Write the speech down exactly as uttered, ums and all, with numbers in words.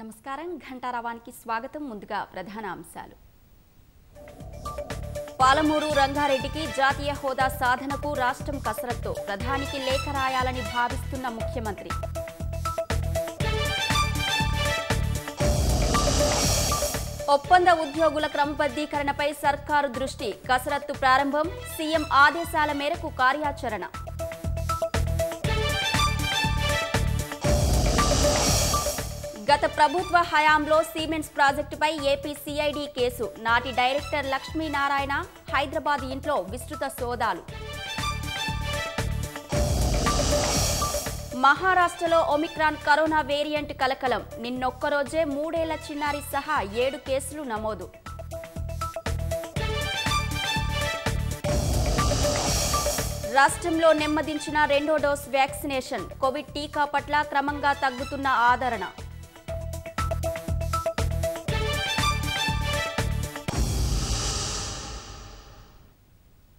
నమస్కారం గంటారావానికి స్వాగతం ముందుగా ప్రధాన అంశాలు పాలమురు రంగారెడ్డికి జాతీయ హోదా సాధనకు రాష్ట్రం కసరత్తు ప్రధానికి లేఖ రాయాలని భావిస్తున్న ముఖ్యమంత్రి ఒప్పంద ఉద్యోగుల క్రమబద్ధీకరణపై సర్కారు దృష్టి కసరత్తు ప్రారంభం సీఎం ఆదేశాల మేరకు కార్యాచరణ గత ప్రభుత్వ హయాంలో సీమెంస్ ప్రాజెక్టుపై ఏపీసీఐడి కేసు నాటి డైరెక్టర్ లక్ష్మీనారాయణ హైదరాబాద్ ఇంట్లో విస్తృత సోదాలు మహారాష్ట్రలో ఓమిక్రాన్ కరోనా వేరియంట్ కలకలం నిన్నొక్కరోజే మూడేళ్ల చిన్నారి సహా ఏడు కేసులు నమోదు రాష్ట్రంలో నెమ్మదించిన రెండో డోస్ వ్యాక్సినేషన్ కోవిడ్ టీకా పట్ల క్రమంగా తగ్గుతున్న ఆదరణ